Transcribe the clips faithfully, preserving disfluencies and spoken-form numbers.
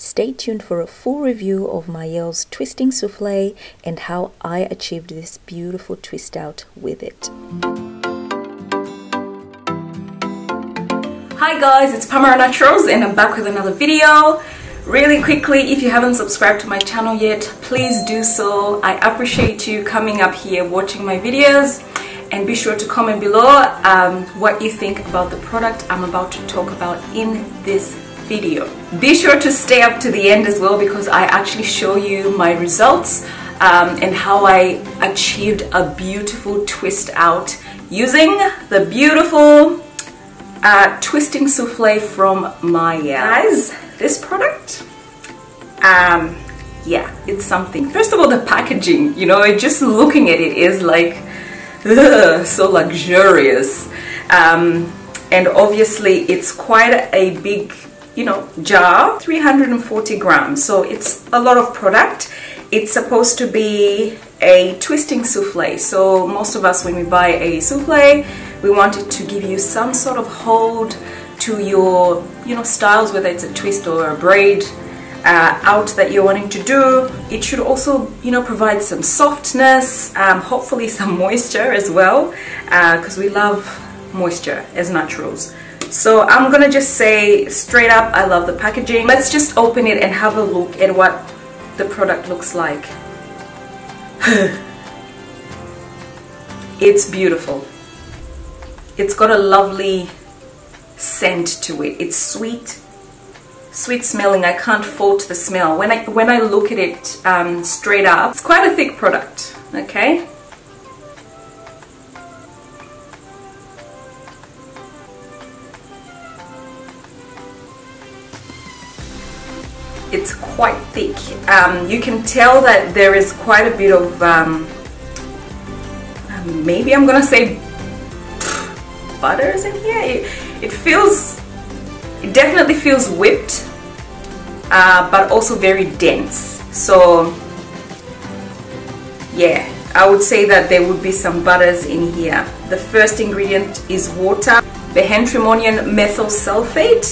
Stay tuned for a full review of Mielle's Twisting Soufflé and how I achieved this beautiful twist out with it. Hi guys, it's Pamara Naturals and I'm back with another video. Really quickly, if you haven't subscribed to my channel yet, please do so. I appreciate you coming up here watching my videos, and be sure to comment below um, what you think about the product I'm about to talk about in this video. Be sure to stay up to the end as well, because I actually show you my results um, and how I achieved a beautiful twist out using the beautiful uh, Twisting Soufflé from Mielle. This product, um, yeah, it's something. First of all, the packaging, you know, just looking at it is like, ugh, so luxurious. Um, and obviously it's quite a big, you know, jar, three hundred forty grams. So it's a lot of product. It's supposed to be a twisting soufflé. So most of us, when we buy a soufflé, we want it to give you some sort of hold to your, you know, styles, whether it's a twist or a braid uh, out that you're wanting to do. It should also, you know, provide some softness, um, hopefully some moisture as well, because uh, we love moisture as naturals. So I'm gonna just say straight up, I love the packaging. Let's just open it and have a look at what the product looks like. It's beautiful. It's got a lovely scent to it. It's sweet, sweet smelling. I can't fault the smell. When I when I look at it um, straight up, it's quite a thick product. Okay, it's quite thick. Um, you can tell that there is quite a bit of um, maybe I'm gonna say butters in here. It, It feels, it definitely feels whipped, uh, but also very dense. So yeah, I would say that there would be some butters in here. The first ingredient is water, behentrimonium methylsulfate.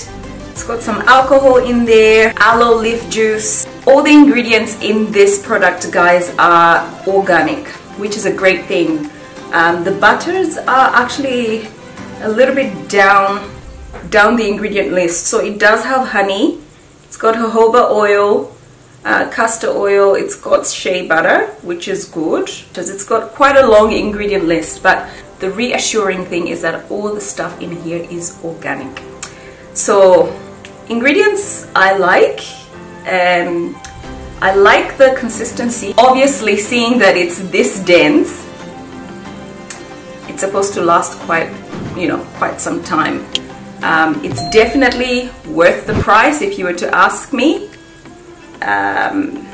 It's got some alcohol in there, aloe leaf juice. All the ingredients in this product, guys, are organic, which is a great thing. Um, the butters are actually a little bit down down the ingredient list. So it does have honey, it's got jojoba oil, uh, castor oil, it's got shea butter, which is good because it's got quite a long ingredient list. But the reassuring thing is that all the stuff in here is organic. So ingredients I like, um, I like the consistency. Obviously, seeing that it's this dense, it's supposed to last quite, you know, quite some time. Um, it's definitely worth the price if you were to ask me. Um,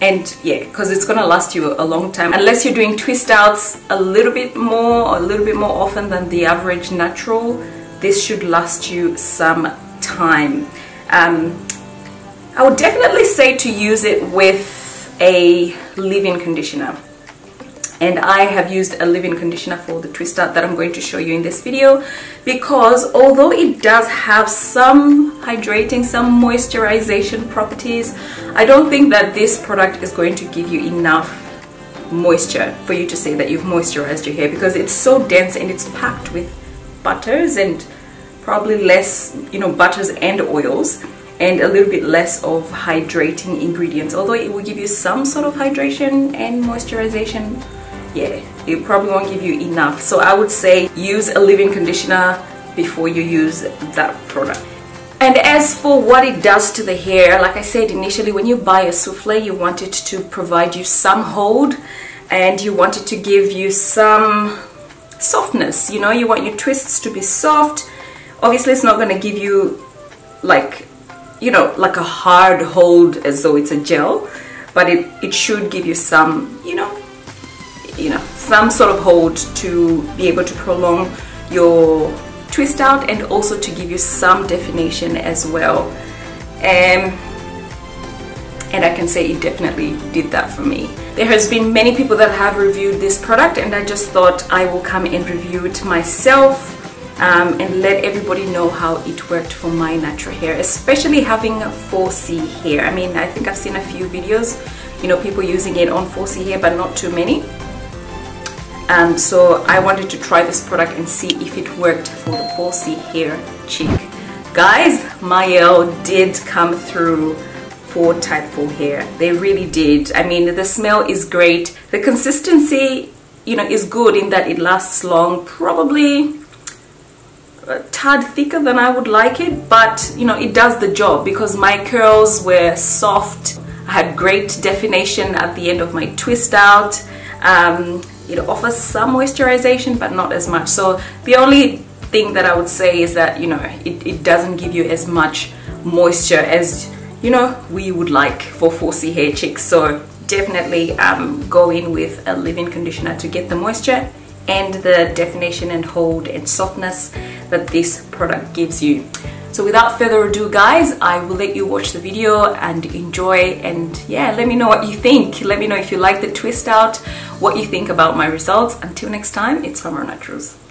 and yeah, because it's gonna last you a long time, unless you're doing twist outs a little bit more, or a little bit more often than the average natural. This should last you some time. Um, I would definitely say to use it with a leave-in conditioner. And I have used a leave-in conditioner for the twist out that I'm going to show you in this video, because although it does have some hydrating, some moisturization properties, I don't think that this product is going to give you enough moisture for you to say that you've moisturized your hair, because it's so dense and it's packed with butters, and probably less, you know, butters and oils, and a little bit less of hydrating ingredients. Although it will give you some sort of hydration and moisturization, yeah, it probably won't give you enough. So I would say use a leave-in conditioner before you use that product. And as for what it does to the hair, like I said initially, when you buy a soufflé, you want it to provide you some hold, and you want it to give you some softness. You know, you want your twists to be soft. Obviously, it's not going to give you like, you know, like a hard hold as though it's a gel, but it, it should give you some, you know, you know, some sort of hold to be able to prolong your twist out, and also to give you some definition as well. Um, and I can say it definitely did that for me. There has been many people that have reviewed this product, and I just thought I will come and review it myself. um, and let everybody know how it worked for my natural hair, especially having four C hair. I mean, I think I've seen a few videos, you know, people using it on four C hair, but not too many. Um, so I wanted to try this product and see if it worked for the four C hair cheek. Guys, Mielle did come through for type four hair. They really did. I mean, the smell is great. The consistency, you know, is good in that it lasts long. Probably a tad thicker than I would like it, but, you know, it does the job because my curls were soft. I had great definition at the end of my twist out. Um, It offers some moisturization, but not as much. So the only thing that I would say is that, you know, it, it doesn't give you as much moisture as, you know, we would like for four C hair chicks. So definitely um, go in with a leave-in conditioner to get the moisture and the definition and hold and softness that this product gives you. So without further ado, guys, I will let you watch the video and enjoy, and yeah, let me know what you think. Let me know if you like the twist out, what you think about my results. Until next time, it's Pamara Naturals.